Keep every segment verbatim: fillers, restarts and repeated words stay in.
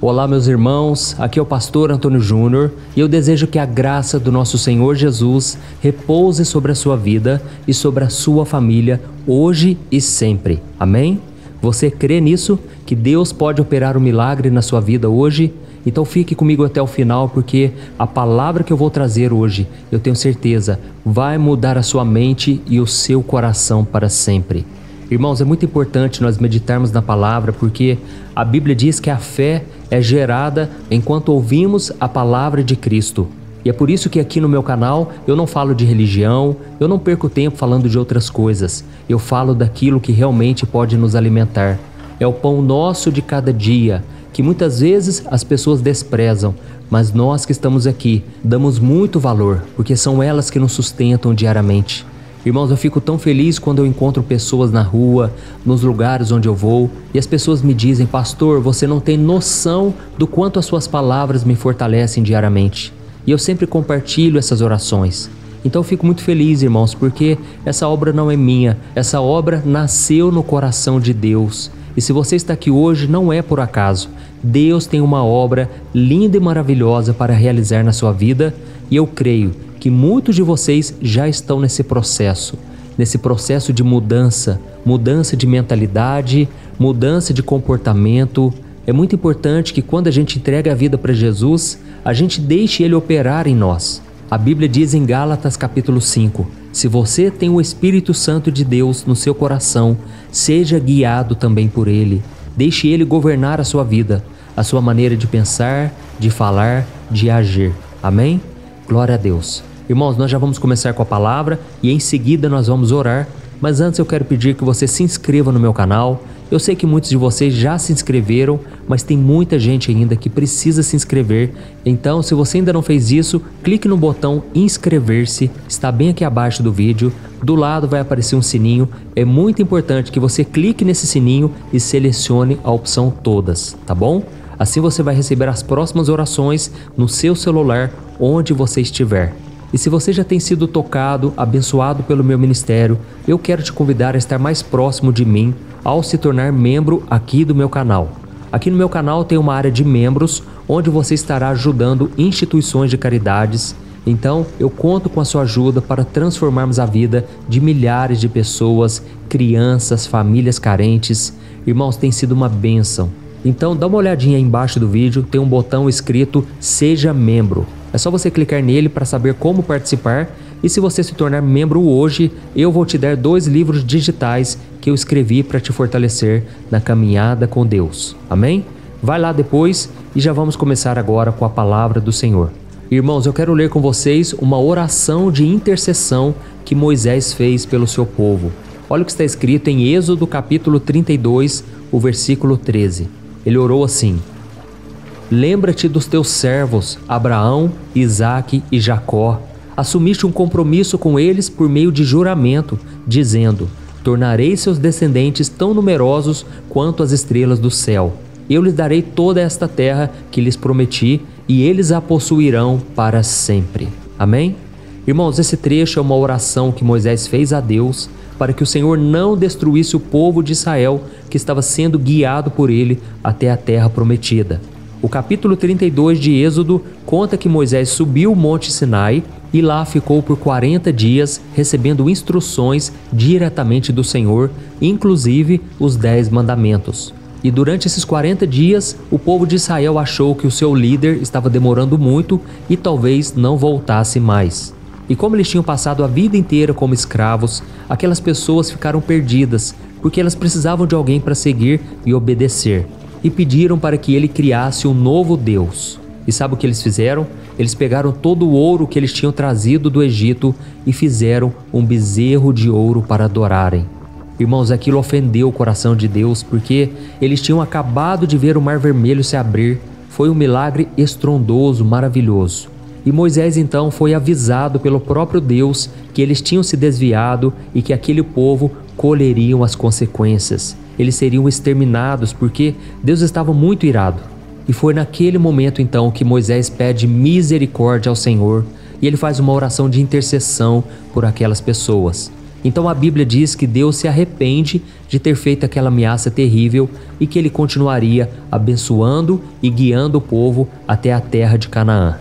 Olá meus irmãos, aqui é o pastor Antônio Júnior e eu desejo que a graça do nosso Senhor Jesus repouse sobre a sua vida e sobre a sua família hoje e sempre, amém? Você crê nisso? Que Deus pode operar um milagre na sua vida hoje? Então fique comigo até o final, porque a palavra que eu vou trazer hoje, eu tenho certeza, vai mudar a sua mente e o seu coração para sempre. Irmãos, é muito importante nós meditarmos na palavra, porque a Bíblia diz que a fé é gerada enquanto ouvimos a palavra de Cristo. E é por isso que aqui no meu canal eu não falo de religião, eu não perco tempo falando de outras coisas. Eu falo daquilo que realmente pode nos alimentar. É o pão nosso de cada dia, que muitas vezes as pessoas desprezam, mas nós que estamos aqui damos muito valor, porque são elas que nos sustentam diariamente. Irmãos, eu fico tão feliz quando eu encontro pessoas na rua, nos lugares onde eu vou, e as pessoas me dizem: pastor, você não tem noção do quanto as suas palavras me fortalecem diariamente. E eu sempre compartilho essas orações. Então eu fico muito feliz, irmãos, porque essa obra não é minha, essa obra nasceu no coração de Deus. E se você está aqui hoje, não é por acaso. Deus tem uma obra linda e maravilhosa para realizar na sua vida, e eu creio que muitos de vocês já estão nesse processo, nesse processo de mudança, mudança de mentalidade, mudança de comportamento. É muito importante que quando a gente entrega a vida para Jesus, a gente deixe Ele operar em nós. A Bíblia diz em Gálatas capítulo cinco, se você tem o Espírito Santo de Deus no seu coração, seja guiado também por Ele. Deixe Ele governar a sua vida, a sua maneira de pensar, de falar, de agir. Amém? Glória a Deus. Irmãos, nós já vamos começar com a palavra e em seguida nós vamos orar, mas antes eu quero pedir que você se inscreva no meu canal. Eu sei que muitos de vocês já se inscreveram, mas tem muita gente ainda que precisa se inscrever. Então, se você ainda não fez isso, clique no botão inscrever-se, está bem aqui abaixo do vídeo. Do lado vai aparecer um sininho, é muito importante que você clique nesse sininho e selecione a opção todas, tá bom? Assim você vai receber as próximas orações no seu celular, onde você estiver. E se você já tem sido tocado, abençoado pelo meu ministério, eu quero te convidar a estar mais próximo de mim ao se tornar membro aqui do meu canal. Aqui no meu canal tem uma área de membros, onde você estará ajudando instituições de caridades. Então, eu conto com a sua ajuda para transformarmos a vida de milhares de pessoas, crianças, famílias carentes. Irmãos, tem sido uma bênção. Então, dá uma olhadinha aí embaixo do vídeo, tem um botão escrito Seja Membro. É só você clicar nele para saber como participar, e se você se tornar membro hoje, eu vou te dar dois livros digitais que eu escrevi para te fortalecer na caminhada com Deus. Amém? Vai lá depois e já vamos começar agora com a palavra do Senhor. Irmãos, eu quero ler com vocês uma oração de intercessão que Moisés fez pelo seu povo. Olha o que está escrito em Êxodo capítulo trinta e dois, o versículo treze. Ele orou assim: lembra-te dos teus servos, Abraão, Isaque e Jacó. Assumiste um compromisso com eles por meio de juramento, dizendo: tornarei seus descendentes tão numerosos quanto as estrelas do céu. Eu lhes darei toda esta terra que lhes prometi, e eles a possuirão para sempre. Amém? Irmãos, esse trecho é uma oração que Moisés fez a Deus para que o Senhor não destruísse o povo de Israel que estava sendo guiado por ele até a terra prometida. O capítulo trinta e dois de Êxodo conta que Moisés subiu o Monte Sinai e lá ficou por quarenta dias recebendo instruções diretamente do Senhor, inclusive os dez mandamentos. E durante esses quarenta dias, o povo de Israel achou que o seu líder estava demorando muito e talvez não voltasse mais. E como eles tinham passado a vida inteira como escravos, aquelas pessoas ficaram perdidas, porque elas precisavam de alguém para seguir e obedecer. E pediram para que ele criasse um novo Deus. E sabe o que eles fizeram? Eles pegaram todo o ouro que eles tinham trazido do Egito e fizeram um bezerro de ouro para adorarem. Irmãos, aquilo ofendeu o coração de Deus, porque eles tinham acabado de ver o Mar Vermelho se abrir. Foi um milagre estrondoso, maravilhoso. E Moisés então foi avisado pelo próprio Deus que eles tinham se desviado e que aquele povo colheriam as consequências. Eles seriam exterminados, porque Deus estava muito irado. E foi naquele momento então que Moisés pede misericórdia ao Senhor, e ele faz uma oração de intercessão por aquelas pessoas. Então a Bíblia diz que Deus se arrepende de ter feito aquela ameaça terrível e que ele continuaria abençoando e guiando o povo até a terra de Canaã.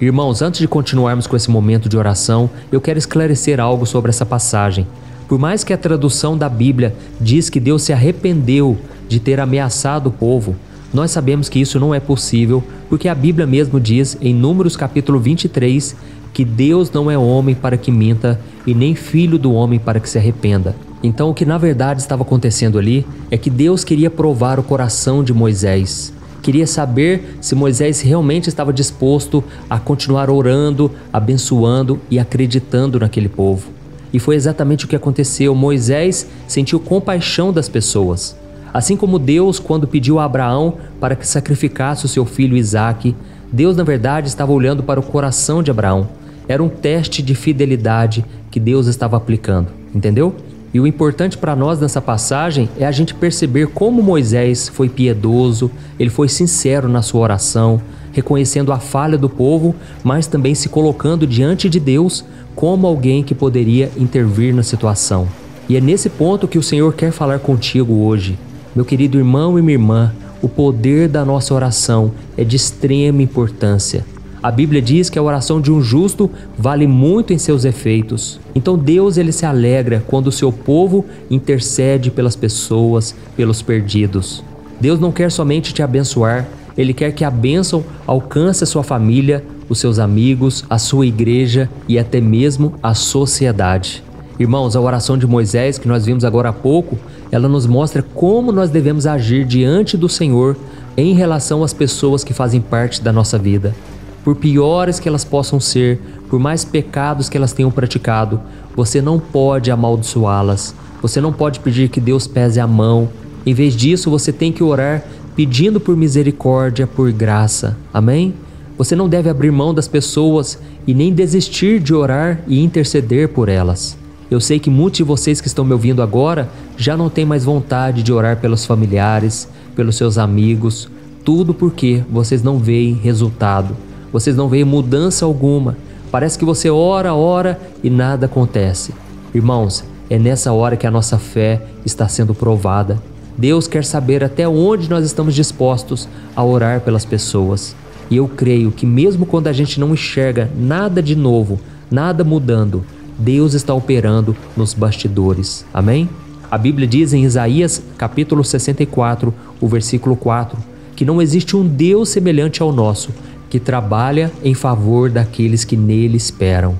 Irmãos, antes de continuarmos com esse momento de oração, eu quero esclarecer algo sobre essa passagem. Por mais que a tradução da Bíblia diz que Deus se arrependeu de ter ameaçado o povo, nós sabemos que isso não é possível, porque a Bíblia mesmo diz em Números capítulo vinte e três que Deus não é homem para que minta e nem filho do homem para que se arrependa. Então o que na verdade estava acontecendo ali é que Deus queria provar o coração de Moisés. Queria saber se Moisés realmente estava disposto a continuar orando, abençoando e acreditando naquele povo. E foi exatamente o que aconteceu. Moisés sentiu compaixão das pessoas. Assim como Deus, quando pediu a Abraão para que sacrificasse o seu filho Isaque, Deus na verdade estava olhando para o coração de Abraão. Era um teste de fidelidade que Deus estava aplicando, entendeu? E o importante para nós nessa passagem é a gente perceber como Moisés foi piedoso, ele foi sincero na sua oração, reconhecendo a falha do povo, mas também se colocando diante de Deus como alguém que poderia intervir na situação. E é nesse ponto que o Senhor quer falar contigo hoje. Meu querido irmão e minha irmã, o poder da nossa oração é de extrema importância. A Bíblia diz que a oração de um justo vale muito em seus efeitos. Então Deus ele se alegra quando o seu povo intercede pelas pessoas, pelos perdidos. Deus não quer somente te abençoar, ele quer que a bênção alcance a sua família, os seus amigos, a sua igreja e até mesmo a sociedade. Irmãos, a oração de Moisés, que nós vimos agora há pouco, ela nos mostra como nós devemos agir diante do Senhor em relação às pessoas que fazem parte da nossa vida. Por piores que elas possam ser, por mais pecados que elas tenham praticado, você não pode amaldiçoá-las, você não pode pedir que Deus pese a mão. Em vez disso, você tem que orar pedindo por misericórdia, por graça. Amém? Você não deve abrir mão das pessoas e nem desistir de orar e interceder por elas. Eu sei que muitos de vocês que estão me ouvindo agora já não têm mais vontade de orar pelos familiares, pelos seus amigos, tudo porque vocês não veem resultado. Vocês não veem mudança alguma. Parece que você ora, ora e nada acontece. Irmãos, é nessa hora que a nossa fé está sendo provada. Deus quer saber até onde nós estamos dispostos a orar pelas pessoas. E eu creio que mesmo quando a gente não enxerga nada de novo, nada mudando, Deus está operando nos bastidores. Amém? A Bíblia diz em Isaías capítulo sessenta e quatro, o versículo quatro, que não existe um Deus semelhante ao nosso, que trabalha em favor daqueles que nele esperam.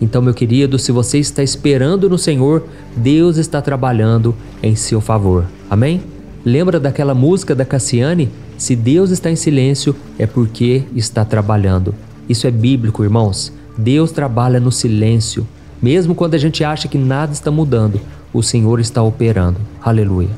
Então, meu querido, se você está esperando no Senhor, Deus está trabalhando em seu favor. Amém? Lembra daquela música da Cassiane? Se Deus está em silêncio, é porque está trabalhando. Isso é bíblico, irmãos. Deus trabalha no silêncio. Mesmo quando a gente acha que nada está mudando, o Senhor está operando. Aleluia.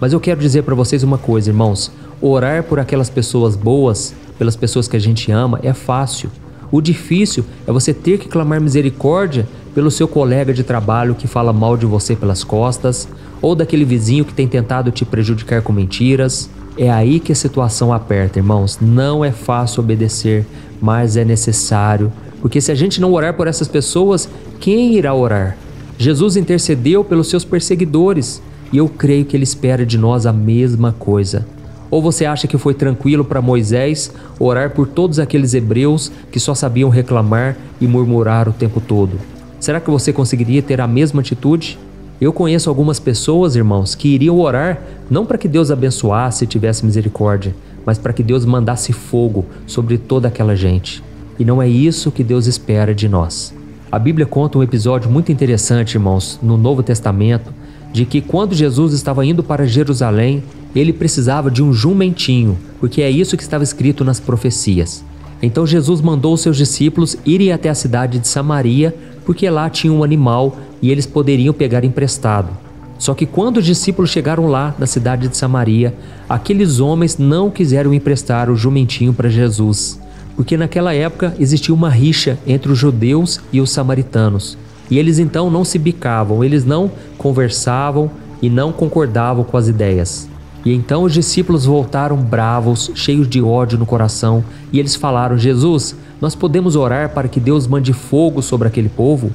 Mas eu quero dizer para vocês uma coisa, irmãos. Orar por aquelas pessoas boas, pelas pessoas que a gente ama, é fácil. O difícil é você ter que clamar misericórdia pelo seu colega de trabalho que fala mal de você pelas costas, ou daquele vizinho que tem tentado te prejudicar com mentiras. É aí que a situação aperta, irmãos. Não é fácil obedecer, mas é necessário. Porque se a gente não orar por essas pessoas, quem irá orar? Jesus intercedeu pelos seus perseguidores, e eu creio que ele espera de nós a mesma coisa. Ou você acha que foi tranquilo para Moisés orar por todos aqueles hebreus que só sabiam reclamar e murmurar o tempo todo? Será que você conseguiria ter a mesma atitude? Eu conheço algumas pessoas, irmãos, que iriam orar não para que Deus abençoasse e tivesse misericórdia, mas para que Deus mandasse fogo sobre toda aquela gente. E não é isso que Deus espera de nós. A Bíblia conta um episódio muito interessante, irmãos, no Novo Testamento, de que quando Jesus estava indo para Jerusalém, ele precisava de um jumentinho, porque é isso que estava escrito nas profecias. Então Jesus mandou os seus discípulos irem até a cidade de Samaria, porque lá tinha um animal e eles poderiam pegar emprestado. Só que quando os discípulos chegaram lá na cidade de Samaria, aqueles homens não quiseram emprestar o jumentinho para Jesus, porque naquela época existia uma rixa entre os judeus e os samaritanos. E eles então não se bicavam, eles não conversavam e não concordavam com as ideias. E então os discípulos voltaram bravos, cheios de ódio no coração, e eles falaram: Jesus, nós podemos orar para que Deus mande fogo sobre aquele povo?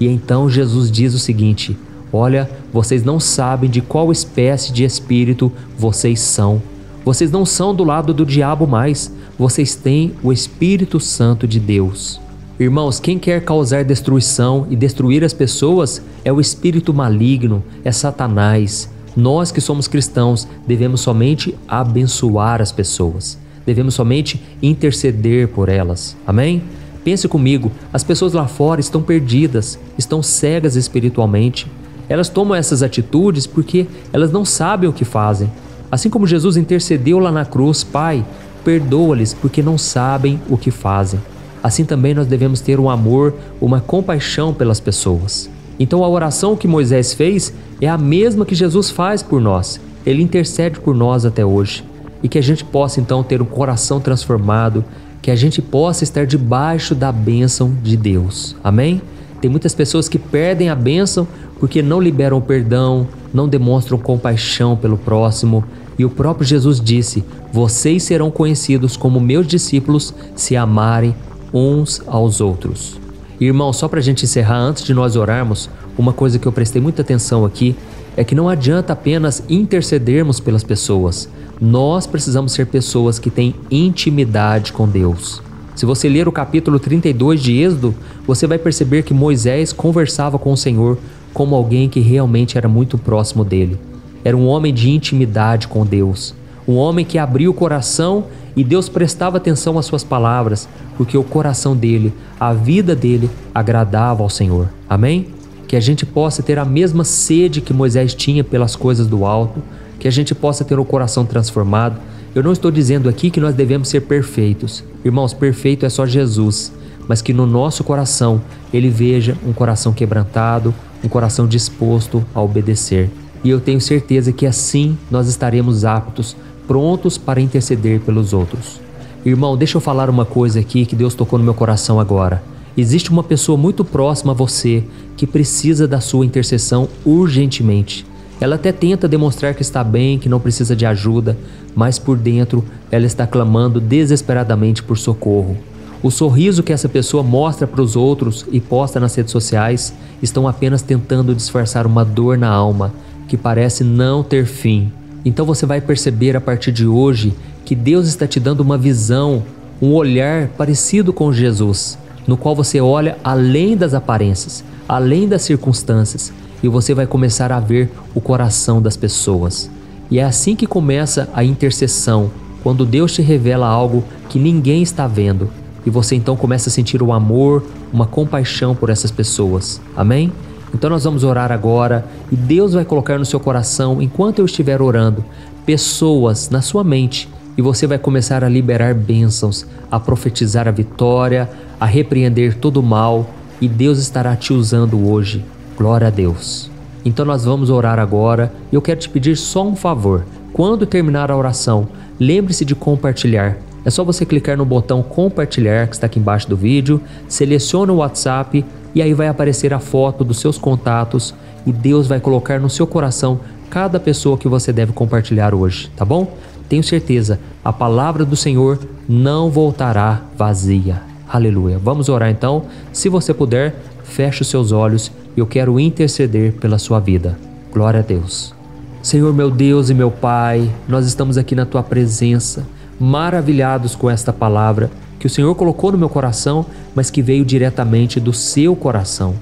E então Jesus diz o seguinte: olha, vocês não sabem de qual espécie de espírito vocês são. Vocês não são do lado do diabo mais, vocês têm o Espírito Santo de Deus. Irmãos, quem quer causar destruição e destruir as pessoas é o espírito maligno, é Satanás. Nós que somos cristãos devemos somente abençoar as pessoas, devemos somente interceder por elas, amém? Pense comigo, as pessoas lá fora estão perdidas, estão cegas espiritualmente. Elas tomam essas atitudes porque elas não sabem o que fazem. Assim como Jesus intercedeu lá na cruz: Pai, perdoa-lhes porque não sabem o que fazem. Assim também nós devemos ter um amor, uma compaixão pelas pessoas. Então a oração que Moisés fez é a mesma que Jesus faz por nós. Ele intercede por nós até hoje. E que a gente possa então ter um coração transformado, que a gente possa estar debaixo da bênção de Deus, amém? Tem muitas pessoas que perdem a bênção porque não liberam perdão, não demonstram compaixão pelo próximo. E o próprio Jesus disse: vocês serão conhecidos como meus discípulos se amarem uns aos outros. Irmão, só para a gente encerrar, antes de nós orarmos, uma coisa que eu prestei muita atenção aqui é que não adianta apenas intercedermos pelas pessoas. Nós precisamos ser pessoas que têm intimidade com Deus. Se você ler o capítulo trinta e dois de Êxodo, você vai perceber que Moisés conversava com o Senhor como alguém que realmente era muito próximo dele. Era um homem de intimidade com Deus, um homem que abria o coração e Deus prestava atenção às suas palavras, porque o coração dele, a vida dele, agradava ao Senhor, amém? Que a gente possa ter a mesma sede que Moisés tinha pelas coisas do alto, que a gente possa ter o coração transformado. Eu não estou dizendo aqui que nós devemos ser perfeitos. Irmãos, perfeito é só Jesus, mas que no nosso coração ele veja um coração quebrantado, um coração disposto a obedecer. E eu tenho certeza que assim nós estaremos aptos, prontos para interceder pelos outros. Irmão, deixa eu falar uma coisa aqui que Deus tocou no meu coração agora. Existe uma pessoa muito próxima a você que precisa da sua intercessão urgentemente. Ela até tenta demonstrar que está bem, que não precisa de ajuda, mas por dentro ela está clamando desesperadamente por socorro. O sorriso que essa pessoa mostra para os outros e posta nas redes sociais estão apenas tentando disfarçar uma dor na alma que parece não ter fim. Então você vai perceber a partir de hoje que Deus está te dando uma visão, um olhar parecido com Jesus, no qual você olha além das aparências, além das circunstâncias, e você vai começar a ver o coração das pessoas. E é assim que começa a intercessão, quando Deus te revela algo que ninguém está vendo, e você então começa a sentir um amor, uma compaixão por essas pessoas, amém? Então nós vamos orar agora, e Deus vai colocar no seu coração, enquanto eu estiver orando, pessoas na sua mente, e você vai começar a liberar bênçãos, a profetizar a vitória, a repreender todo o mal, e Deus estará te usando hoje. Glória a Deus. Então nós vamos orar agora, e eu quero te pedir só um favor. Quando terminar a oração, lembre-se de compartilhar. É só você clicar no botão compartilhar que está aqui embaixo do vídeo, seleciona o WhatsApp e aí vai aparecer a foto dos seus contatos, e Deus vai colocar no seu coração cada pessoa que você deve compartilhar hoje, tá bom? Tenho certeza, a palavra do Senhor não voltará vazia. Aleluia. Vamos orar então. Se você puder, feche os seus olhos e eu quero interceder pela sua vida. Glória a Deus. Senhor meu Deus e meu Pai, nós estamos aqui na tua presença, maravilhados com esta palavra que o Senhor colocou no meu coração, mas que veio diretamente do seu coração.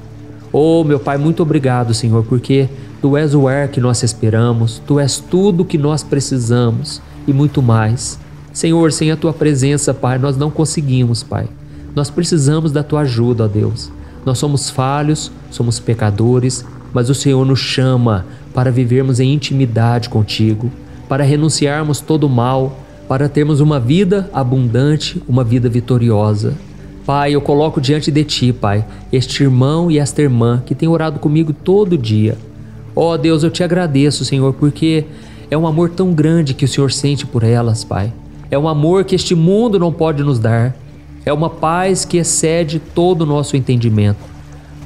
Oh, meu Pai, muito obrigado, Senhor, porque tu és o ar que nós esperamos, tu és tudo que nós precisamos e muito mais. Senhor, sem a tua presença, Pai, nós não conseguimos, Pai. Nós precisamos da tua ajuda, ó Deus. Nós somos falhos, somos pecadores, mas o Senhor nos chama para vivermos em intimidade contigo, para renunciarmos todo o mal, para termos uma vida abundante, uma vida vitoriosa. Pai, eu coloco diante de Ti, Pai, este irmão e esta irmã que tem orado comigo todo dia. Ó Deus, eu te agradeço, Senhor, porque é um amor tão grande que o Senhor sente por elas, Pai. É um amor que este mundo não pode nos dar. É uma paz que excede todo o nosso entendimento.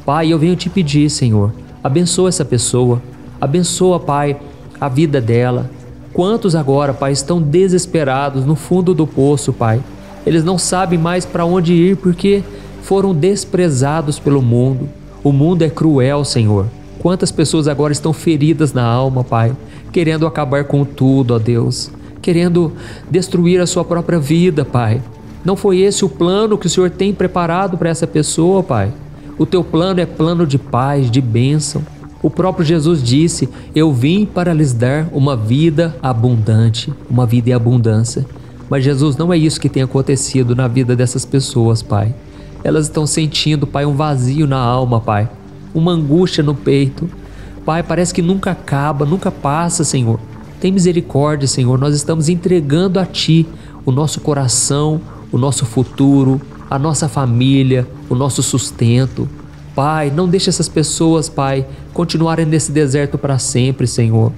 Pai, eu venho te pedir, Senhor, abençoa essa pessoa. Abençoa, Pai, a vida dela. Quantos agora, Pai, estão desesperados no fundo do poço, Pai? Eles não sabem mais para onde ir porque foram desprezados pelo mundo. O mundo é cruel, Senhor. Quantas pessoas agora estão feridas na alma, Pai, querendo acabar com tudo, ó Deus, querendo destruir a sua própria vida, Pai. Não foi esse o plano que o Senhor tem preparado para essa pessoa, Pai. O teu plano é plano de paz, de bênção. O próprio Jesus disse: eu vim para lhes dar uma vida abundante, uma vida em abundância. Mas, Jesus, não é isso que tem acontecido na vida dessas pessoas, Pai. Elas estão sentindo, Pai, um vazio na alma, Pai, uma angústia no peito. Pai, parece que nunca acaba, nunca passa, Senhor. Tem misericórdia, Senhor. Nós estamos entregando a Ti o nosso coração, o nosso futuro, a nossa família, o nosso sustento. Pai, não deixe essas pessoas, Pai, continuarem nesse deserto para sempre, Senhor.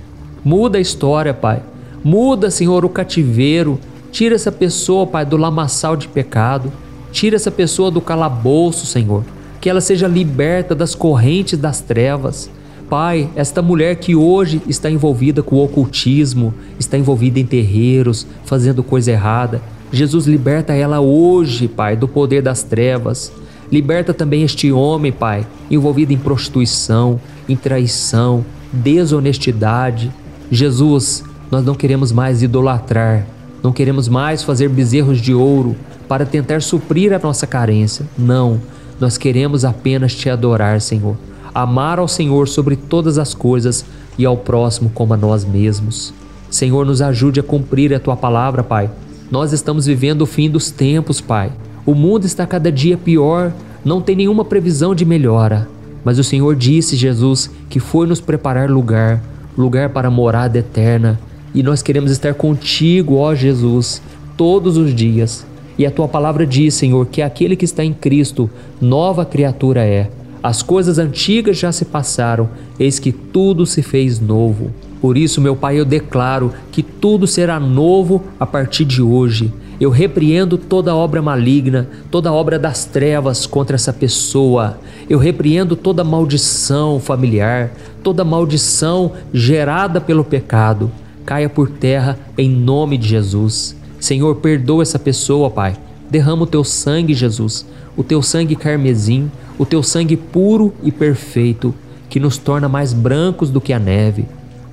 Muda a história, Pai. Muda, Senhor, o cativeiro. Tira essa pessoa, Pai, do lamaçal de pecado. Tira essa pessoa do calabouço, Senhor. Que ela seja liberta das correntes das trevas. Pai, esta mulher que hoje está envolvida com o ocultismo, está envolvida em terreiros, fazendo coisa errada, Jesus, liberta ela hoje, Pai, do poder das trevas. Liberta também este homem, Pai, envolvido em prostituição, em traição, desonestidade. Jesus, nós não queremos mais idolatrar. Não queremos mais fazer bezerros de ouro para tentar suprir a nossa carência. Não, nós queremos apenas Te adorar, Senhor. Amar ao Senhor sobre todas as coisas e ao próximo como a nós mesmos. Senhor, nos ajude a cumprir a Tua palavra, Pai. Nós estamos vivendo o fim dos tempos, Pai. O mundo está cada dia pior, não tem nenhuma previsão de melhora. Mas o Senhor disse, Jesus, que foi nos preparar lugar, lugar para a morada eterna. E nós queremos estar contigo, ó Jesus, todos os dias. E a Tua palavra diz, Senhor, que aquele que está em Cristo, nova criatura é. As coisas antigas já se passaram, eis que tudo se fez novo. Por isso, meu Pai, eu declaro que tudo será novo a partir de hoje. Eu repreendo toda obra maligna, toda obra das trevas contra essa pessoa. Eu repreendo toda maldição familiar, toda maldição gerada pelo pecado. Caia por terra em nome de Jesus. Senhor, perdoa essa pessoa, Pai. Derrama o Teu sangue, Jesus, o Teu sangue carmesim, o Teu sangue puro e perfeito, que nos torna mais brancos do que a neve.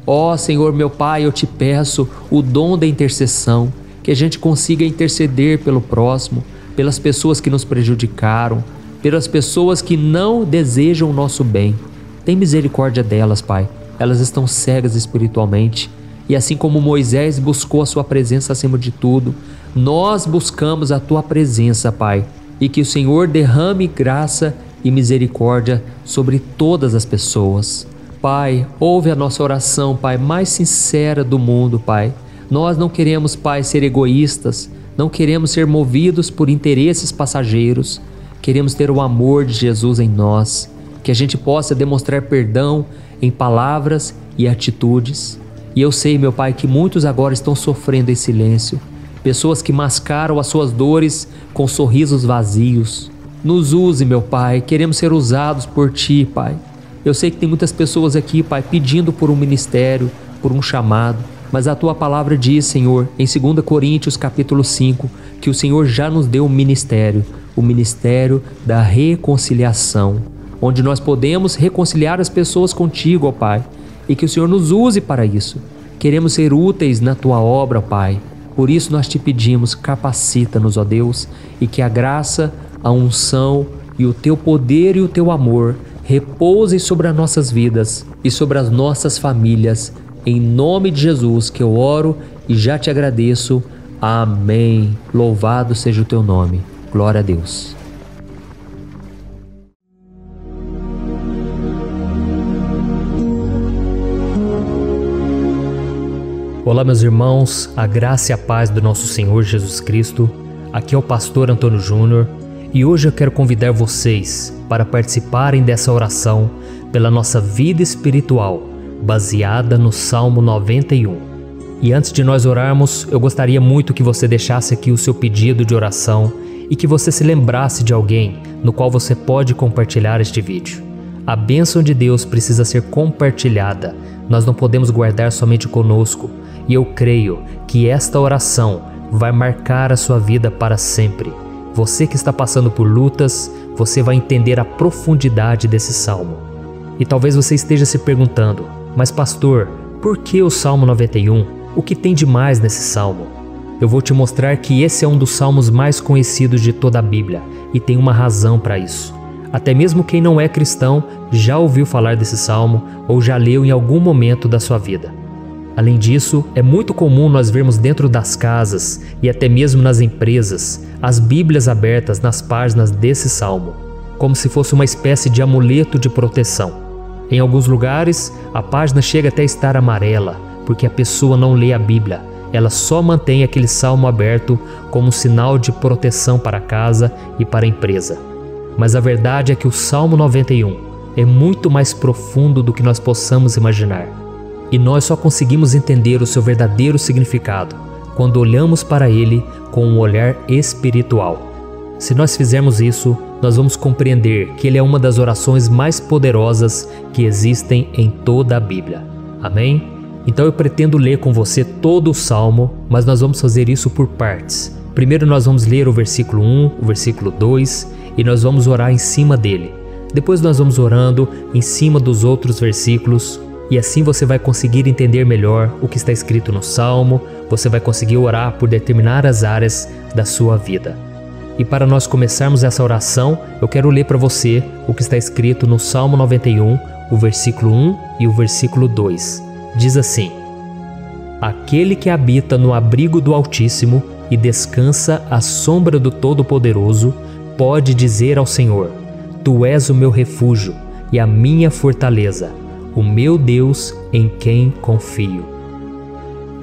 Ó Senhor, meu Pai, eu Te peço o dom da intercessão, que a gente consiga interceder pelo próximo, pelas pessoas que nos prejudicaram, pelas pessoas que não desejam o nosso bem. Tem misericórdia delas, Pai. Elas estão cegas espiritualmente. E assim como Moisés buscou a sua presença acima de tudo, nós buscamos a Tua presença, Pai. E que o Senhor derrame graça e misericórdia sobre todas as pessoas. Pai, ouve a nossa oração, Pai, mais sincera do mundo, Pai. Nós não queremos, Pai, ser egoístas. Não queremos ser movidos por interesses passageiros. Queremos ter o amor de Jesus em nós. Que a gente possa demonstrar perdão em palavras e atitudes. E eu sei, meu Pai, que muitos agora estão sofrendo em silêncio. Pessoas que mascaram as suas dores com sorrisos vazios. Nos use, meu Pai. Queremos ser usados por Ti, Pai. Eu sei que tem muitas pessoas aqui, Pai, pedindo por um ministério, por um chamado. Mas a Tua palavra diz, Senhor, em dois Coríntios capítulo cinco, que o Senhor já nos deu um ministério. O ministério da reconciliação. Onde nós podemos reconciliar as pessoas contigo, ó Pai. E que o Senhor nos use para isso. Queremos ser úteis na Tua obra, Pai. Por isso nós Te pedimos, capacita-nos, ó Deus, e que a graça, a unção e o Teu poder e o Teu amor repousem sobre as nossas vidas e sobre as nossas famílias. Em nome de Jesus que eu oro e já Te agradeço. Amém. Louvado seja o Teu nome. Glória a Deus. Olá, meus irmãos, a graça e a paz do nosso Senhor Jesus Cristo. Aqui é o pastor Antônio Júnior e hoje eu quero convidar vocês para participarem dessa oração pela nossa vida espiritual, baseada no Salmo noventa e um. E antes de nós orarmos, eu gostaria muito que você deixasse aqui o seu pedido de oração e que você se lembrasse de alguém no qual você pode compartilhar este vídeo. A bênção de Deus precisa ser compartilhada, nós não podemos guardar somente conosco. E eu creio que esta oração vai marcar a sua vida para sempre. Você que está passando por lutas, você vai entender a profundidade desse salmo. E talvez você esteja se perguntando, mas pastor, por que o Salmo noventa e um? O que tem de mais nesse salmo? Eu vou te mostrar que esse é um dos salmos mais conhecidos de toda a Bíblia, e tem uma razão para isso. Até mesmo quem não é cristão já ouviu falar desse salmo ou já leu em algum momento da sua vida. Além disso, é muito comum nós vermos dentro das casas e até mesmo nas empresas as Bíblias abertas nas páginas desse salmo, como se fosse uma espécie de amuleto de proteção. Em alguns lugares, a página chega até a estar amarela, porque a pessoa não lê a Bíblia, ela só mantém aquele salmo aberto como um sinal de proteção para a casa e para a empresa. Mas a verdade é que o Salmo noventa e um é muito mais profundo do que nós possamos imaginar. E nós só conseguimos entender o seu verdadeiro significado quando olhamos para ele com um olhar espiritual. Se nós fizermos isso, nós vamos compreender que ele é uma das orações mais poderosas que existem em toda a Bíblia. Amém? Então eu pretendo ler com você todo o Salmo, mas nós vamos fazer isso por partes. Primeiro nós vamos ler o versículo um, o versículo dois e nós vamos orar em cima dele. Depois nós vamos orando em cima dos outros versículos e assim você vai conseguir entender melhor o que está escrito no Salmo, você vai conseguir orar por determinadas áreas da sua vida. E para nós começarmos essa oração, eu quero ler para você o que está escrito no Salmo noventa e um, o versículo um e o versículo dois. Diz assim: Aquele que habita no abrigo do Altíssimo e descansa à sombra do Todo-Poderoso, pode dizer ao Senhor, Tu és o meu refúgio e a minha fortaleza, o meu Deus em quem confio.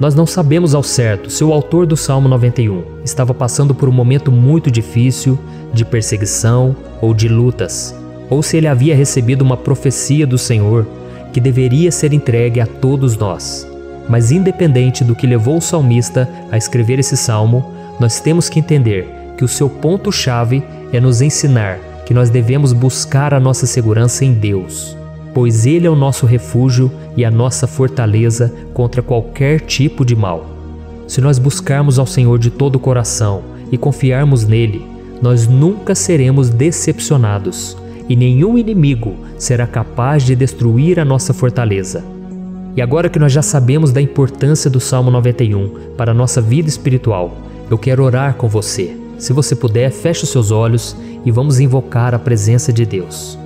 Nós não sabemos ao certo se o autor do Salmo noventa e um estava passando por um momento muito difícil, de perseguição ou de lutas, ou se ele havia recebido uma profecia do Senhor que deveria ser entregue a todos nós. Mas independente do que levou o salmista a escrever esse salmo, nós temos que entender que o seu ponto-chave é nos ensinar que nós devemos buscar a nossa segurança em Deus, pois Ele é o nosso refúgio e a nossa fortaleza contra qualquer tipo de mal. Se nós buscarmos ao Senhor de todo o coração e confiarmos nele, nós nunca seremos decepcionados e nenhum inimigo será capaz de destruir a nossa fortaleza. E agora que nós já sabemos da importância do Salmo noventa e um para a nossa vida espiritual, eu quero orar com você. Se você puder, feche os seus olhos e vamos invocar a presença de Deus.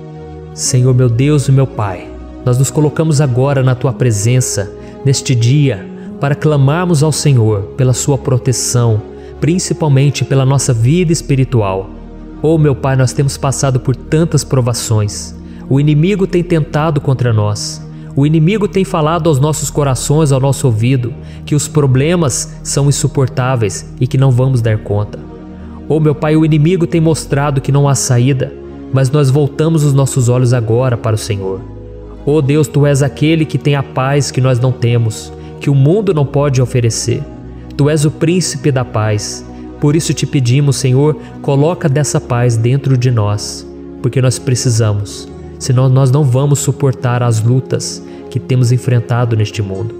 Senhor meu Deus e meu Pai, nós nos colocamos agora na Tua presença, neste dia, para clamarmos ao Senhor pela Sua proteção, principalmente pela nossa vida espiritual. Oh meu Pai, nós temos passado por tantas provações, o inimigo tem tentado contra nós, o inimigo tem falado aos nossos corações, ao nosso ouvido, que os problemas são insuportáveis e que não vamos dar conta. Oh meu Pai, o inimigo tem mostrado que não há saída, mas nós voltamos os nossos olhos agora para o Senhor. Oh Deus, Tu és aquele que tem a paz que nós não temos, que o mundo não pode oferecer. Tu és o príncipe da paz, por isso te pedimos, Senhor, coloca dessa paz dentro de nós, porque nós precisamos. Senão nós não vamos suportar as lutas que temos enfrentado neste mundo.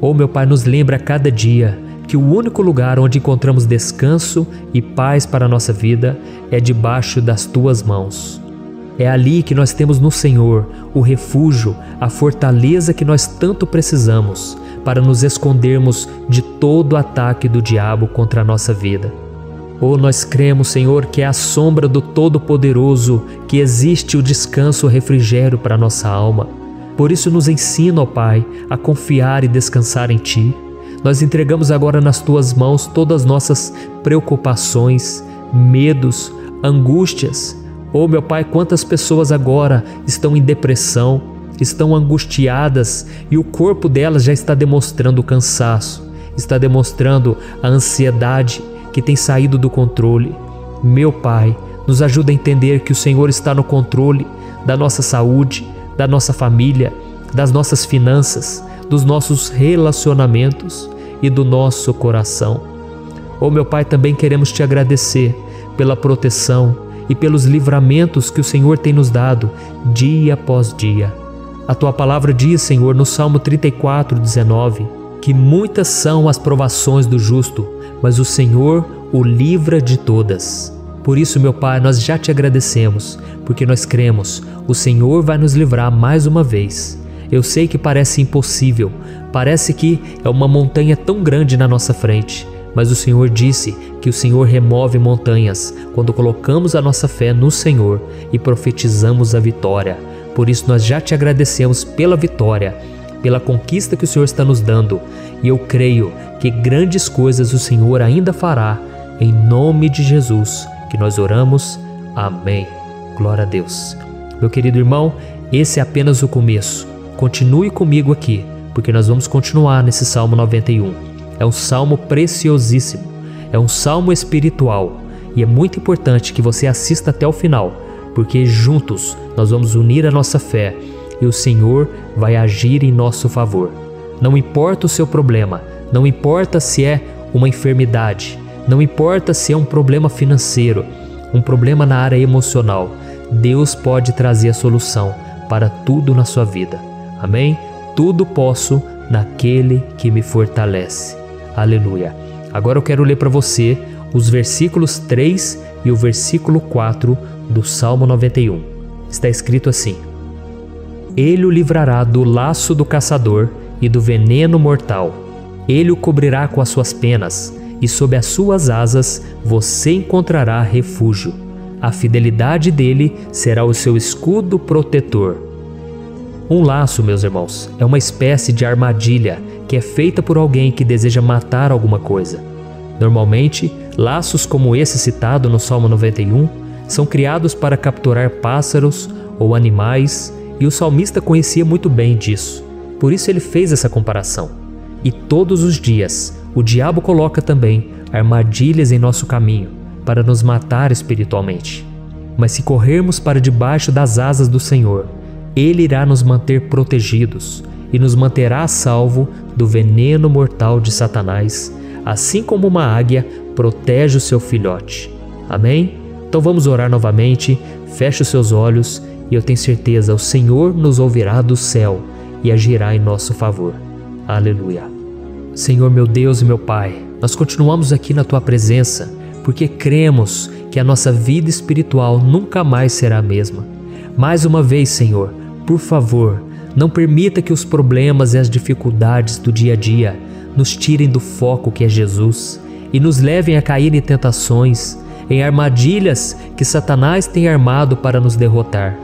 Oh meu Pai, nos lembra a cada dia que o único lugar onde encontramos descanso e paz para a nossa vida é debaixo das Tuas mãos. É ali que nós temos no Senhor o refúgio, a fortaleza que nós tanto precisamos para nos escondermos de todo ataque do diabo contra a nossa vida. Oh, nós cremos, Senhor, que é à sombra do Todo-Poderoso que existe o descanso, o refrigério para a nossa alma. Por isso nos ensina, ó Pai, a confiar e descansar em Ti. Nós entregamos agora nas Tuas mãos todas as nossas preocupações, medos, angústias. Oh, meu Pai, quantas pessoas agora estão em depressão, estão angustiadas e o corpo delas já está demonstrando o cansaço, está demonstrando a ansiedade que tem saído do controle. Meu Pai, nos ajuda a entender que o Senhor está no controle da nossa saúde, da nossa família, das nossas finanças, dos nossos relacionamentos e do nosso coração. Oh meu Pai, também queremos Te agradecer pela proteção e pelos livramentos que o Senhor tem nos dado dia após dia. A Tua palavra diz, Senhor, no Salmo trinta e quatro, dezenove, que muitas são as provações do justo, mas o Senhor o livra de todas. Por isso, meu Pai, nós já te agradecemos, porque nós cremos, o Senhor vai nos livrar mais uma vez. Eu sei que parece impossível, parece que é uma montanha tão grande na nossa frente, mas o Senhor disse que o Senhor remove montanhas quando colocamos a nossa fé no Senhor e profetizamos a vitória. Por isso nós já te agradecemos pela vitória, pela conquista que o Senhor está nos dando, e eu creio que grandes coisas o Senhor ainda fará, em nome de Jesus, que nós oramos. Amém. Glória a Deus. Meu querido irmão, esse é apenas o começo. Continue comigo aqui, porque nós vamos continuar nesse Salmo noventa e um. É um salmo preciosíssimo, é um salmo espiritual, e é muito importante que você assista até o final, porque juntos nós vamos unir a nossa fé e o Senhor vai agir em nosso favor. Não importa o seu problema, não importa se é uma enfermidade, não importa se é um problema financeiro, um problema na área emocional, Deus pode trazer a solução para tudo na sua vida. Amém? Tudo posso naquele que me fortalece. Aleluia. Agora eu quero ler para você os versículos três e o versículo quatro do Salmo noventa e um. Está escrito assim: Ele o livrará do laço do caçador e do veneno mortal. Ele o cobrirá com as suas penas, e sob as suas asas você encontrará refúgio. A fidelidade dele será o seu escudo protetor. Um laço, meus irmãos, é uma espécie de armadilha que é feita por alguém que deseja matar alguma coisa. Normalmente, laços como esse citado no Salmo noventa e um são criados para capturar pássaros ou animais, e o salmista conhecia muito bem disso. Por isso ele fez essa comparação. E todos os dias, o diabo coloca também armadilhas em nosso caminho para nos matar espiritualmente. Mas se corrermos para debaixo das asas do Senhor, Ele irá nos manter protegidos e nos manterá a salvo do veneno mortal de Satanás, assim como uma águia protege o seu filhote. Amém? Então vamos orar novamente, feche os seus olhos, e eu tenho certeza, o Senhor nos ouvirá do céu e agirá em nosso favor. Aleluia. Senhor, meu Deus e meu Pai, nós continuamos aqui na Tua presença, porque cremos que a nossa vida espiritual nunca mais será a mesma. Mais uma vez, Senhor, por favor, não permita que os problemas e as dificuldades do dia a dia nos tirem do foco que é Jesus e nos levem a cair em tentações, em armadilhas que Satanás tem armado para nos derrotar.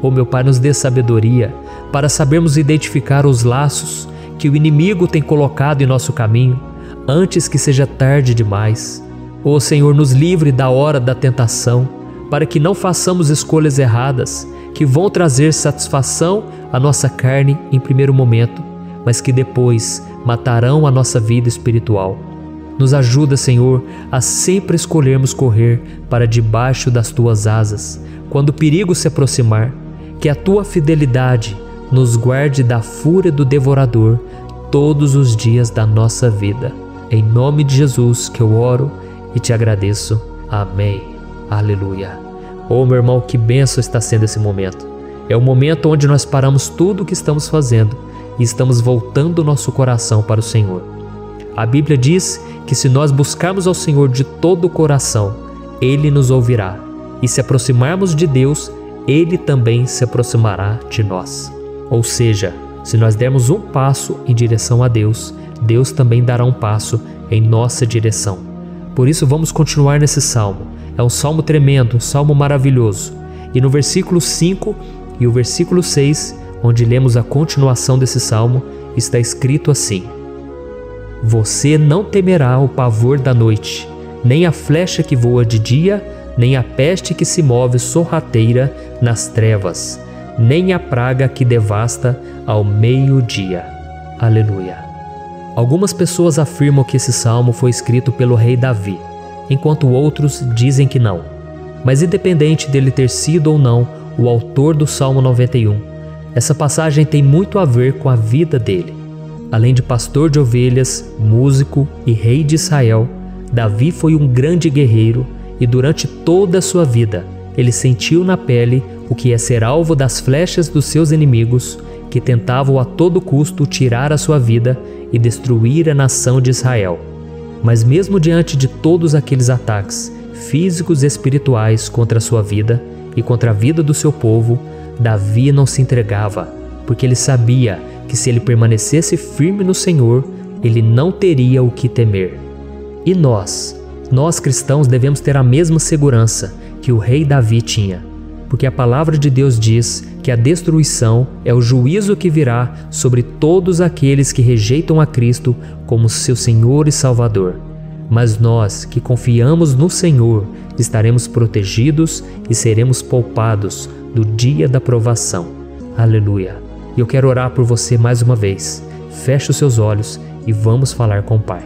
Oh, meu Pai, nos dê sabedoria para sabermos identificar os laços que o inimigo tem colocado em nosso caminho antes que seja tarde demais. Oh, Senhor, nos livre da hora da tentação, para que não façamos escolhas erradas que vão trazer satisfação à nossa carne em primeiro momento, mas que depois matarão a nossa vida espiritual. Nos ajuda, Senhor, a sempre escolhermos correr para debaixo das Tuas asas, quando o perigo se aproximar, que a Tua fidelidade nos guarde da fúria do devorador todos os dias da nossa vida. Em nome de Jesus que eu oro e te agradeço. Amém. Aleluia. Oh, meu irmão, que bênção está sendo esse momento. É o momento onde nós paramos tudo o que estamos fazendo e estamos voltando o nosso coração para o Senhor. A Bíblia diz que se nós buscarmos ao Senhor de todo o coração, Ele nos ouvirá. E se aproximarmos de Deus, Ele também se aproximará de nós. Ou seja, se nós dermos um passo em direção a Deus, Deus também dará um passo em nossa direção. Por isso vamos continuar nesse salmo. É um salmo tremendo, um salmo maravilhoso. E no versículo cinco e o versículo seis, onde lemos a continuação desse salmo, está escrito assim: Você não temerá o pavor da noite, nem a flecha que voa de dia, nem a peste que se move sorrateira nas trevas, nem a praga que devasta ao meio-dia. Aleluia. Algumas pessoas afirmam que esse salmo foi escrito pelo rei Davi, enquanto outros dizem que não. Mas independente dele ter sido ou não o autor do Salmo noventa e um, essa passagem tem muito a ver com a vida dele. Além de pastor de ovelhas, músico e rei de Israel, Davi foi um grande guerreiro e durante toda a sua vida ele sentiu na pele o que é ser alvo das flechas dos seus inimigos, que tentavam a todo custo tirar a sua vida e destruir a nação de Israel. Mas mesmo diante de todos aqueles ataques, físicos e espirituais contra a sua vida e contra a vida do seu povo, Davi não se entregava, porque ele sabia que se ele permanecesse firme no Senhor, ele não teria o que temer. E nós, nós cristãos devemos ter a mesma segurança que o rei Davi tinha, porque a palavra de Deus diz que a destruição é o juízo que virá sobre todos aqueles que rejeitam a Cristo como seu Senhor e Salvador. Mas nós que confiamos no Senhor estaremos protegidos e seremos poupados do dia da provação. Aleluia! E eu quero orar por você mais uma vez. Feche os seus olhos e vamos falar com o Pai.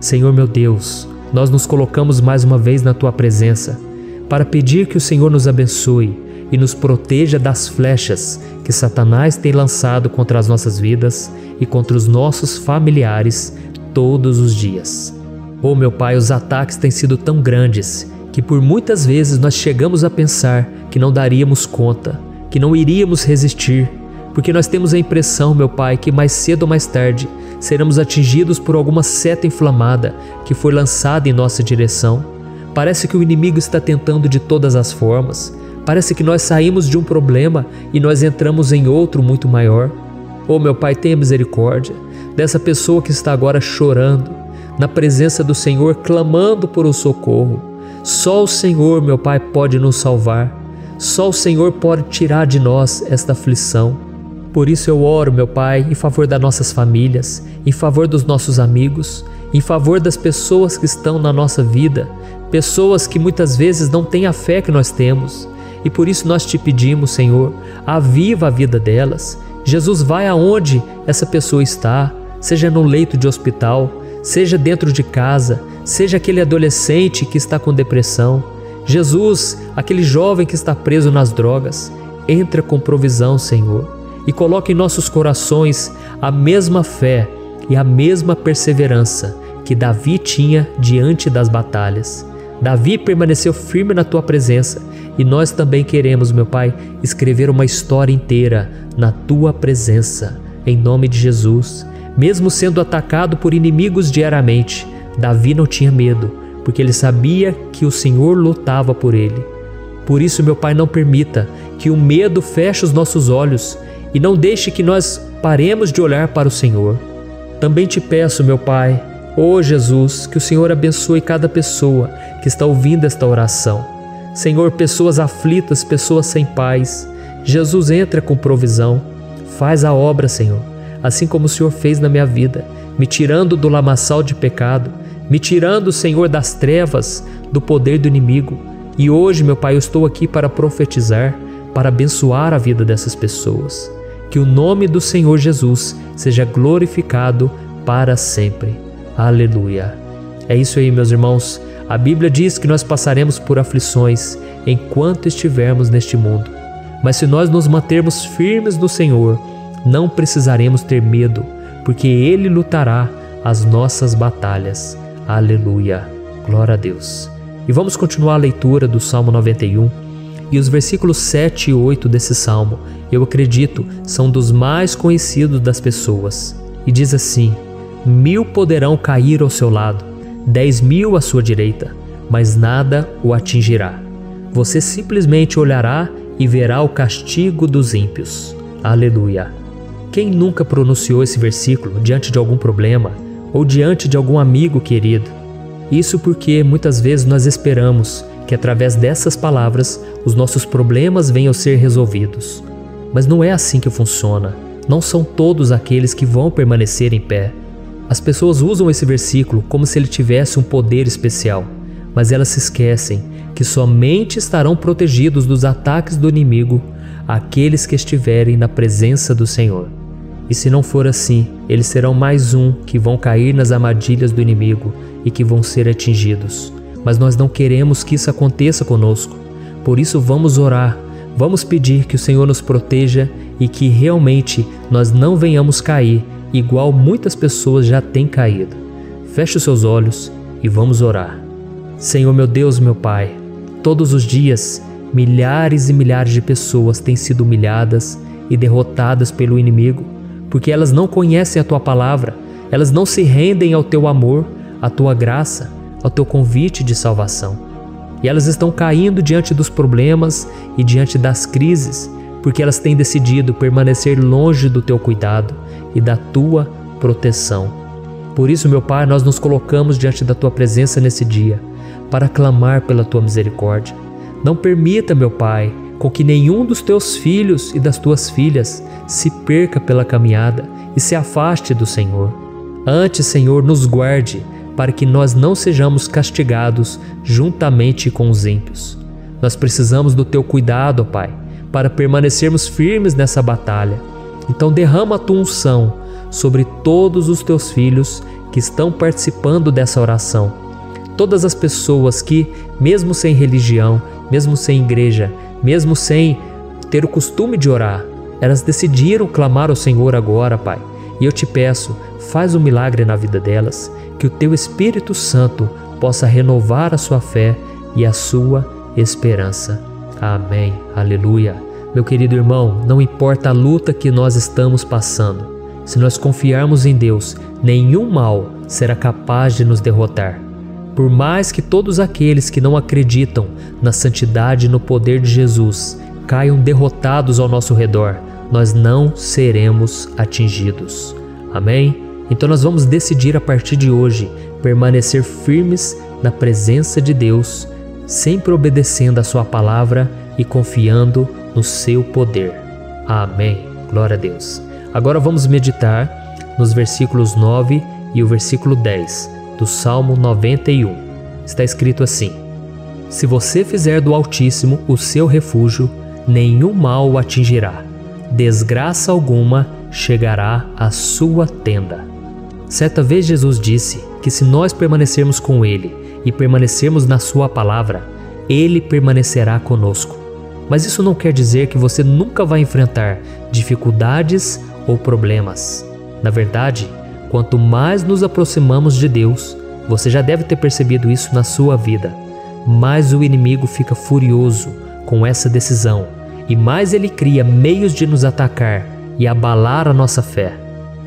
Senhor meu Deus, nós nos colocamos mais uma vez na Tua presença para pedir que o Senhor nos abençoe e nos proteja das flechas que Satanás tem lançado contra as nossas vidas e contra os nossos familiares todos os dias. Oh meu Pai, os ataques têm sido tão grandes que por muitas vezes nós chegamos a pensar que não daríamos conta, que não iríamos resistir, porque nós temos a impressão, meu Pai, que mais cedo ou mais tarde seremos atingidos por alguma seta inflamada que foi lançada em nossa direção. Parece que o inimigo está tentando de todas as formas. Parece que nós saímos de um problema e nós entramos em outro muito maior. Oh meu Pai, tenha misericórdia dessa pessoa que está agora chorando, na presença do Senhor, clamando por um socorro. Só o Senhor, meu Pai, pode nos salvar. Só o Senhor pode tirar de nós esta aflição. Por isso eu oro, meu Pai, em favor das nossas famílias, em favor dos nossos amigos, em favor das pessoas que estão na nossa vida, pessoas que muitas vezes não têm a fé que nós temos. E por isso nós te pedimos, Senhor, aviva a vida delas. Jesus, vai aonde essa pessoa está, seja no leito de hospital, seja dentro de casa, seja aquele adolescente que está com depressão. Jesus, aquele jovem que está preso nas drogas, entra com provisão, Senhor, e coloca em nossos corações a mesma fé e a mesma perseverança que Davi tinha diante das batalhas. Davi permaneceu firme na Tua presença e nós também queremos, meu Pai, escrever uma história inteira na Tua presença, em nome de Jesus. Mesmo sendo atacado por inimigos diariamente, Davi não tinha medo, porque ele sabia que o Senhor lutava por ele. Por isso, meu Pai, não permita que o medo feche os nossos olhos e não deixe que nós paremos de olhar para o Senhor. Também te peço, meu Pai, ó Jesus, que o Senhor abençoe cada pessoa que está ouvindo esta oração. Senhor, pessoas aflitas, pessoas sem paz. Jesus, entra com provisão. Faz a obra, Senhor, assim como o Senhor fez na minha vida, me tirando do lamaçal de pecado, me tirando, Senhor, das trevas, do poder do inimigo. E hoje, meu Pai, eu estou aqui para profetizar, para abençoar a vida dessas pessoas. Que o nome do Senhor Jesus seja glorificado para sempre. Aleluia! É isso aí, meus irmãos. A Bíblia diz que nós passaremos por aflições enquanto estivermos neste mundo. Mas se nós nos mantermos firmes no Senhor, não precisaremos ter medo, porque Ele lutará as nossas batalhas. Aleluia! Glória a Deus! E vamos continuar a leitura do Salmo noventa e um. E os versículos sete e oito desse Salmo, eu acredito, são dos mais conhecidos das pessoas. E diz assim: mil poderão cair ao seu lado, dez mil à sua direita, mas nada o atingirá. Você simplesmente olhará e verá o castigo dos ímpios. Aleluia! Quem nunca pronunciou esse versículo diante de algum problema ou diante de algum amigo querido? Isso porque muitas vezes nós esperamos que através dessas palavras os nossos problemas venham a ser resolvidos. Mas não é assim que funciona. Não são todos aqueles que vão permanecer em pé. As pessoas usam esse versículo como se ele tivesse um poder especial, mas elas se esquecem que somente estarão protegidos dos ataques do inimigo aqueles que estiverem na presença do Senhor. E se não for assim, eles serão mais um que vão cair nas armadilhas do inimigo e que vão ser atingidos. Mas nós não queremos que isso aconteça conosco. Por isso vamos orar, vamos pedir que o Senhor nos proteja e que realmente nós não venhamos cair igual muitas pessoas já têm caído. Feche os seus olhos e vamos orar. Senhor meu Deus, meu Pai, todos os dias milhares e milhares de pessoas têm sido humilhadas e derrotadas pelo inimigo, porque elas não conhecem a Tua palavra, elas não se rendem ao Teu amor, à Tua graça, ao Teu convite de salvação. E elas estão caindo diante dos problemas e diante das crises, porque elas têm decidido permanecer longe do teu cuidado e da tua proteção. Por isso, meu Pai, nós nos colocamos diante da tua presença nesse dia, para clamar pela tua misericórdia. Não permita, meu Pai, com que nenhum dos teus filhos e das tuas filhas se perca pela caminhada e se afaste do Senhor. Antes, Senhor, nos guarde, para que nós não sejamos castigados juntamente com os ímpios. Nós precisamos do teu cuidado, ó Pai, para permanecermos firmes nessa batalha. Então derrama a tua unção sobre todos os teus filhos que estão participando dessa oração. Todas as pessoas que, mesmo sem religião, mesmo sem igreja, mesmo sem ter o costume de orar, elas decidiram clamar ao Senhor agora, Pai. E eu te peço, faz um milagre na vida delas, que o teu Espírito Santo possa renovar a sua fé e a sua esperança. Amém. Aleluia. Meu querido irmão, não importa a luta que nós estamos passando, se nós confiarmos em Deus, nenhum mal será capaz de nos derrotar. Por mais que todos aqueles que não acreditam na santidade e no poder de Jesus caiam derrotados ao nosso redor, nós não seremos atingidos. Amém? Então nós vamos decidir a partir de hoje permanecer firmes na presença de Deus, sempre obedecendo a sua palavra e confiando no seu poder. Amém. Glória a Deus. Agora vamos meditar nos versículos nove e o versículo dez do Salmo noventa e um. Está escrito assim: Se você fizer do Altíssimo o seu refúgio, nenhum mal o atingirá. Desgraça alguma chegará à sua tenda. Certa vez Jesus disse que se nós permanecermos com Ele e permanecermos na sua palavra, Ele permanecerá conosco. Mas isso não quer dizer que você nunca vai enfrentar dificuldades ou problemas. Na verdade, quanto mais nos aproximamos de Deus, você já deve ter percebido isso na sua vida, mais o inimigo fica furioso com essa decisão e mais ele cria meios de nos atacar e abalar a nossa fé.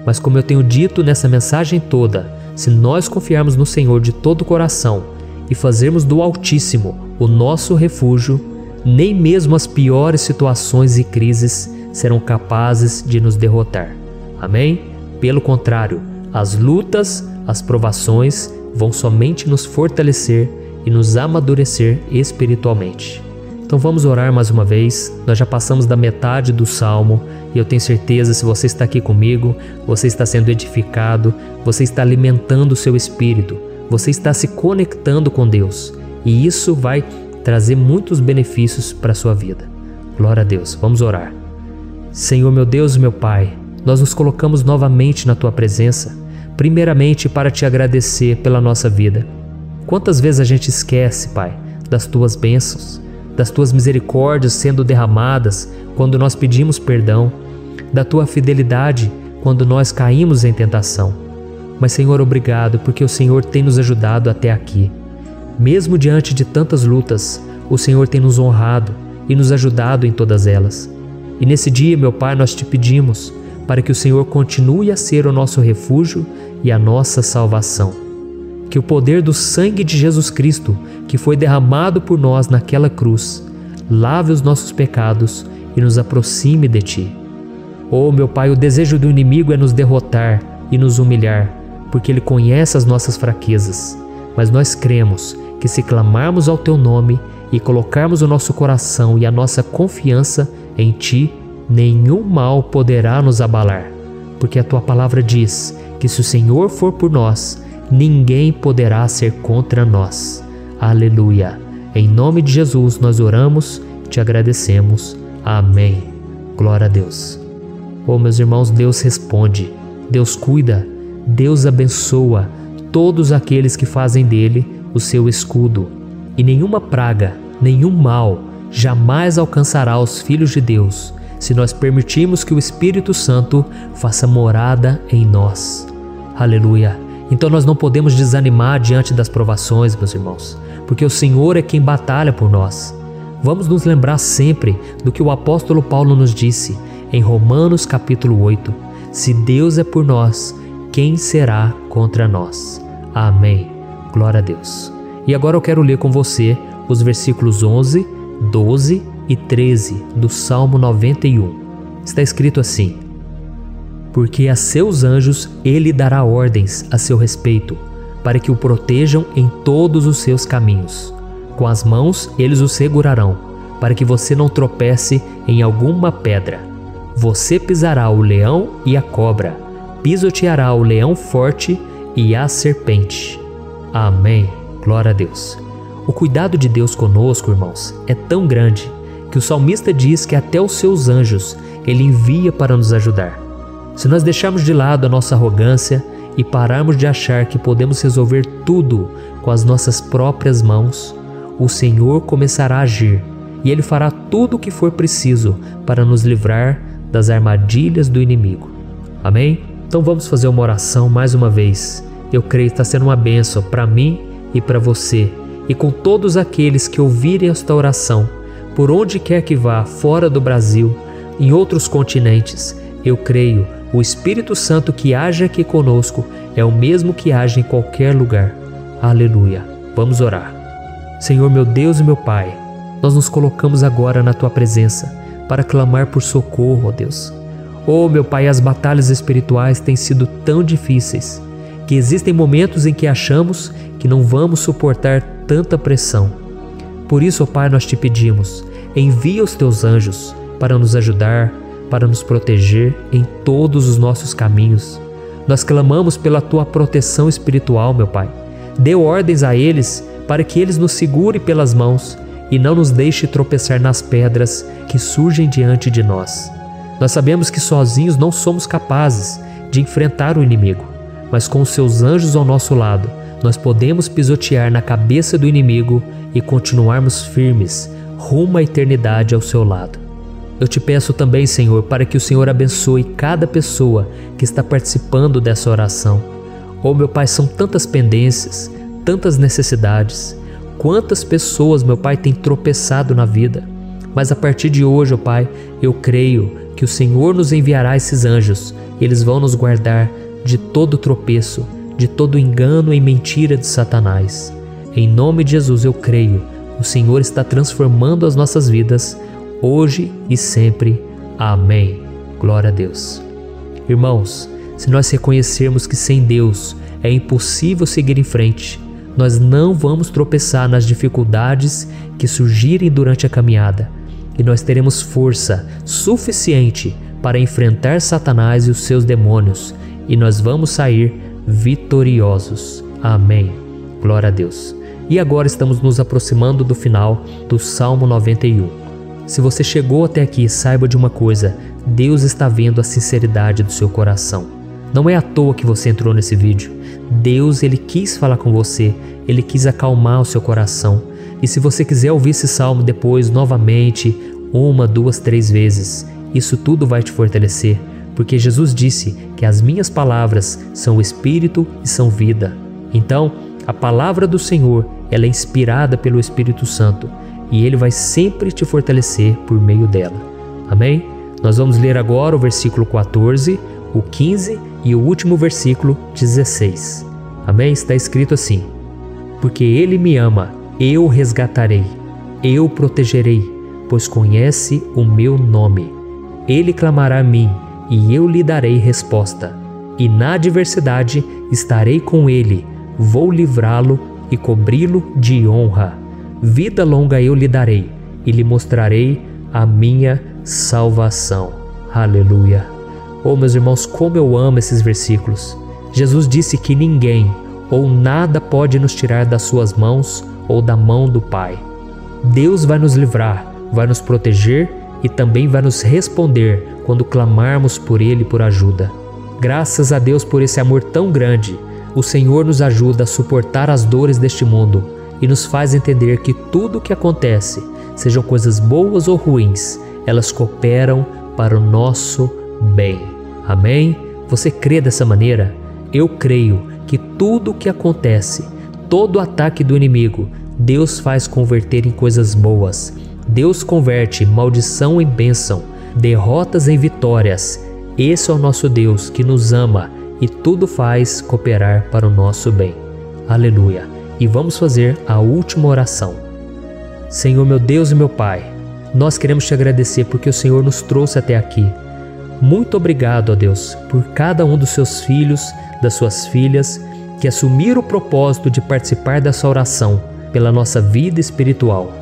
Mas como eu tenho dito nessa mensagem toda, se nós confiarmos no Senhor de todo o coração e fazermos do Altíssimo o nosso refúgio, nem mesmo as piores situações e crises serão capazes de nos derrotar. Amém? Pelo contrário, as lutas, as provações vão somente nos fortalecer e nos amadurecer espiritualmente. Então vamos orar mais uma vez. Nós já passamos da metade do Salmo e eu tenho certeza, se você está aqui comigo, você está sendo edificado, você está alimentando o seu espírito, você está se conectando com Deus e isso vai trazer muitos benefícios para a sua vida. Glória a Deus. Vamos orar. Senhor meu Deus, meu Pai, nós nos colocamos novamente na Tua presença, primeiramente para Te agradecer pela nossa vida. Quantas vezes a gente esquece, Pai, das Tuas bênçãos, das Tuas misericórdias sendo derramadas quando nós pedimos perdão, da Tua fidelidade quando nós caímos em tentação. Mas, Senhor, obrigado, porque o Senhor tem nos ajudado até aqui. Mesmo diante de tantas lutas, o Senhor tem nos honrado e nos ajudado em todas elas. E nesse dia, meu Pai, nós Te pedimos para que o Senhor continue a ser o nosso refúgio e a nossa salvação. Que o poder do sangue de Jesus Cristo, que foi derramado por nós naquela cruz, lave os nossos pecados e nos aproxime de Ti. Oh, meu Pai, o desejo do inimigo é nos derrotar e nos humilhar, porque ele conhece as nossas fraquezas. Mas nós cremos que se clamarmos ao Teu nome e colocarmos o nosso coração e a nossa confiança em Ti, nenhum mal poderá nos abalar, porque a Tua palavra diz que se o Senhor for por nós, ninguém poderá ser contra nós. Aleluia. Em nome de Jesus nós oramos, Te agradecemos. Amém. Glória a Deus. Oh, meus irmãos, Deus responde, Deus cuida, Deus abençoa todos aqueles que fazem dele o seu escudo. E nenhuma praga, nenhum mal jamais alcançará os filhos de Deus, se nós permitirmos que o Espírito Santo faça morada em nós. Aleluia. Então nós não podemos desanimar diante das provações, meus irmãos, porque o Senhor é quem batalha por nós. Vamos nos lembrar sempre do que o apóstolo Paulo nos disse em Romanos capítulo oito. Se Deus é por nós, quem será contra nós? Amém. Glória a Deus. E agora eu quero ler com você os versículos onze, doze e treze do Salmo noventa e um. Está escrito assim: porque a seus anjos ele dará ordens a seu respeito, para que o protejam em todos os seus caminhos. Com as mãos eles o segurarão, para que você não tropece em alguma pedra. Você pisará o leão e a cobra, pisoteará o leão forte e a serpente. Amém. Glória a Deus. O cuidado de Deus conosco, irmãos, é tão grande que o salmista diz que até os seus anjos ele envia para nos ajudar. Se nós deixarmos de lado a nossa arrogância e pararmos de achar que podemos resolver tudo com as nossas próprias mãos, o Senhor começará a agir e Ele fará tudo o que for preciso para nos livrar das armadilhas do inimigo. Amém? Então vamos fazer uma oração mais uma vez. Eu creio que está sendo uma bênção para mim e para você, e com todos aqueles que ouvirem esta oração, por onde quer que vá, fora do Brasil, em outros continentes. Eu creio, o Espírito Santo que age aqui conosco é o mesmo que age em qualquer lugar. Aleluia. Vamos orar. Senhor, meu Deus e meu Pai, nós nos colocamos agora na Tua presença para clamar por socorro, ó Deus. Oh, meu Pai, as batalhas espirituais têm sido tão difíceis que existem momentos em que achamos que não vamos suportar tanta pressão. Por isso, ó Pai, nós Te pedimos, envia os Teus anjos para nos ajudar, para nos proteger em todos os nossos caminhos. Nós clamamos pela Tua proteção espiritual, meu Pai. Dê ordens a eles para que eles nos segurem pelas mãos e não nos deixe tropeçar nas pedras que surgem diante de nós. Nós sabemos que sozinhos não somos capazes de enfrentar o inimigo, mas com os Seus anjos ao nosso lado, nós podemos pisotear na cabeça do inimigo e continuarmos firmes rumo à eternidade ao Seu lado. Eu Te peço também, Senhor, para que o Senhor abençoe cada pessoa que está participando dessa oração. Oh, meu Pai, são tantas pendências, tantas necessidades. Quantas pessoas, meu Pai, têm tropeçado na vida. Mas a partir de hoje, oh Pai, eu creio que o Senhor nos enviará esses anjos. Eles vão nos guardar de todo tropeço, de todo engano e mentira de Satanás. Em nome de Jesus, eu creio. O Senhor está transformando as nossas vidas hoje e sempre. Amém. Glória a Deus. Irmãos, se nós reconhecermos que sem Deus é impossível seguir em frente, nós não vamos tropeçar nas dificuldades que surgirem durante a caminhada, e nós teremos força suficiente para enfrentar Satanás e os seus demônios, e nós vamos sair vitoriosos. Amém. Glória a Deus. E agora estamos nos aproximando do final do Salmo noventa e um. Se você chegou até aqui, saiba de uma coisa: Deus está vendo a sinceridade do seu coração. Não é à toa que você entrou nesse vídeo. Deus, Ele quis falar com você, Ele quis acalmar o seu coração. E se você quiser ouvir esse salmo depois, novamente, uma, duas, três vezes, isso tudo vai te fortalecer, porque Jesus disse que as minhas palavras são o Espírito e são vida. Então, a palavra do Senhor, ela é inspirada pelo Espírito Santo, e Ele vai sempre te fortalecer por meio dela. Amém? Nós vamos ler agora o versículo quatorze, o quinze e o último versículo dezesseis. Amém? Está escrito assim: porque Ele me ama, eu resgatarei, eu protegerei, pois conhece o meu nome. Ele clamará a mim, e eu lhe darei resposta. E na adversidade estarei com ele, vou livrá-lo e cobri-lo de honra. Vida longa eu lhe darei, e lhe mostrarei a minha salvação. Aleluia. Oh, meus irmãos, como eu amo esses versículos. Jesus disse que ninguém ou nada pode nos tirar das suas mãos ou da mão do Pai. Deus vai nos livrar, vai nos proteger e também vai nos responder quando clamarmos por Ele por ajuda. Graças a Deus por esse amor tão grande. O Senhor nos ajuda a suportar as dores deste mundo e nos faz entender que tudo o que acontece, sejam coisas boas ou ruins, elas cooperam para o nosso bem. Amém? Você crê dessa maneira? Eu creio que tudo o que acontece, todo ataque do inimigo, Deus faz converter em coisas boas. Deus converte maldição em bênção, derrotas em vitórias. Esse é o nosso Deus que nos ama e tudo faz cooperar para o nosso bem. Aleluia! E vamos fazer a última oração. Senhor, meu Deus e meu Pai, nós queremos te agradecer porque o Senhor nos trouxe até aqui. Muito obrigado, ó Deus, por cada um dos seus filhos, das suas filhas, que assumiram o propósito de participar dessa oração pela nossa vida espiritual.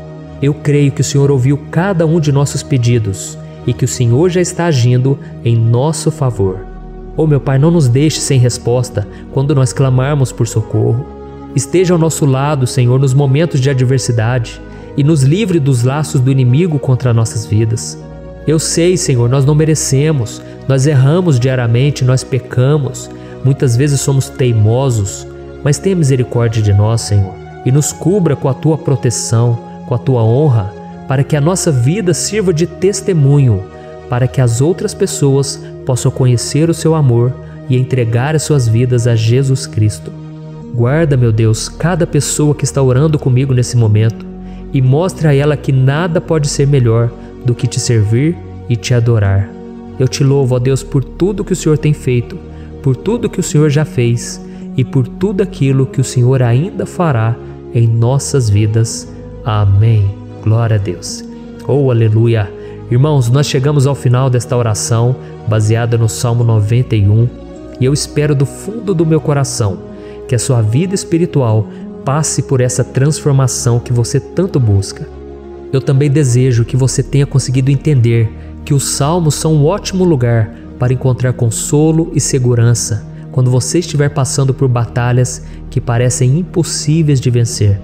Eu creio que o Senhor ouviu cada um de nossos pedidos e que o Senhor já está agindo em nosso favor. Oh, meu Pai, não nos deixe sem resposta quando nós clamarmos por socorro. Esteja ao nosso lado, Senhor, nos momentos de adversidade e nos livre dos laços do inimigo contra nossas vidas. Eu sei, Senhor, nós não merecemos, nós erramos diariamente, nós pecamos, muitas vezes somos teimosos, mas tenha misericórdia de nós, Senhor, e nos cubra com a Tua proteção, com a Tua honra, para que a nossa vida sirva de testemunho, para que as outras pessoas possam conhecer o Seu amor e entregar as suas vidas a Jesus Cristo. Guarda, meu Deus, cada pessoa que está orando comigo nesse momento, e mostra a ela que nada pode ser melhor do que te servir e te adorar. Eu te louvo, ó Deus, por tudo que o Senhor tem feito, por tudo que o Senhor já fez e por tudo aquilo que o Senhor ainda fará em nossas vidas. Amém. Glória a Deus. Oh, aleluia! Irmãos, nós chegamos ao final desta oração, baseada no Salmo noventa e um, e eu espero do fundo do meu coração que a sua vida espiritual passe por essa transformação que você tanto busca. Eu também desejo que você tenha conseguido entender que os salmos são um ótimo lugar para encontrar consolo e segurança quando você estiver passando por batalhas que parecem impossíveis de vencer.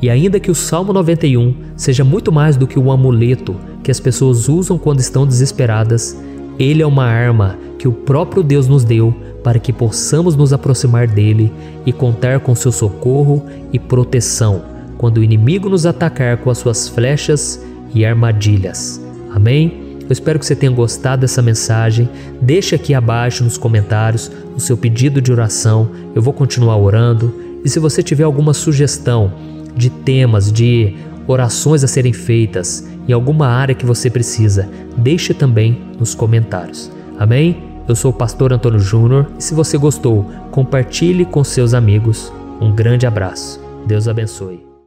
E ainda que o Salmo noventa e um seja muito mais do que um amuleto que as pessoas usam quando estão desesperadas, ele é uma arma que o próprio Deus nos deu para que possamos nos aproximar dele e contar com seu socorro e proteção quando o inimigo nos atacar com as suas flechas e armadilhas. Amém? Eu espero que você tenha gostado dessa mensagem. Deixe aqui abaixo nos comentários o seu pedido de oração. Eu vou continuar orando. E se você tiver alguma sugestão de temas, de orações a serem feitas em alguma área que você precisa, deixe também nos comentários. Amém? Eu sou o pastor Antônio Júnior e se você gostou, compartilhe com seus amigos. Um grande abraço. Deus abençoe.